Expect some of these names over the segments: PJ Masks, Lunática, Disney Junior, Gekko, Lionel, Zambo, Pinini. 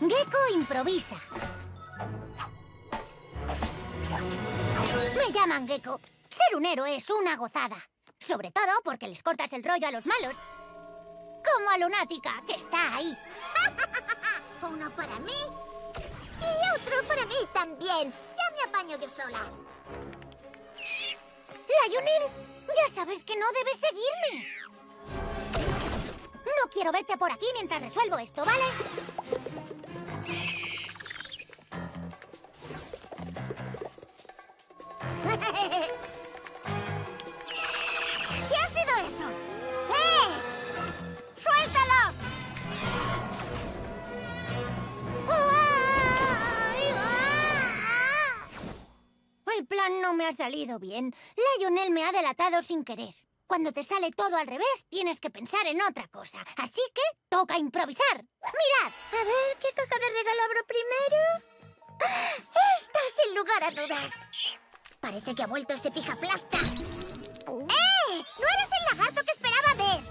Gekko improvisa. Me llaman Gekko. Ser un héroe es una gozada. Sobre todo porque les cortas el rollo a los malos. Como a Lunática, que está ahí. Uno para mí y otro para mí también. Ya me apaño yo sola. Lionel, ya sabes que no debes seguirme. No quiero verte por aquí mientras resuelvo esto, ¿vale? ¿Qué ha sido eso? ¡Eh! ¡Suéltalos! El plan no me ha salido bien. Lionel me ha delatado sin querer. Cuando te sale todo al revés, tienes que pensar en otra cosa. Así que toca improvisar. ¡Mirad! A ver, ¿qué caja de regalo abro primero? ¡Esta, sin lugar a dudas! Parece que ha vuelto ese pijaplasta. ¡Eh! ¡No eres el lagarto que esperaba ver!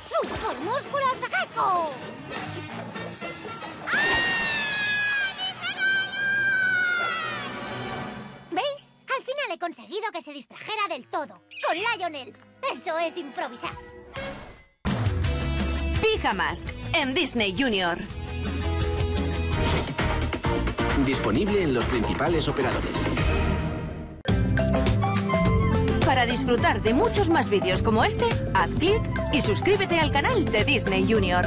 ¡Super músculos de Gekko! He conseguido que se distrajera del todo. Con Lionel. Eso es improvisar. PJ Masks en Disney Junior. Disponible en los principales operadores. Para disfrutar de muchos más vídeos como este, haz clic y suscríbete al canal de Disney Junior.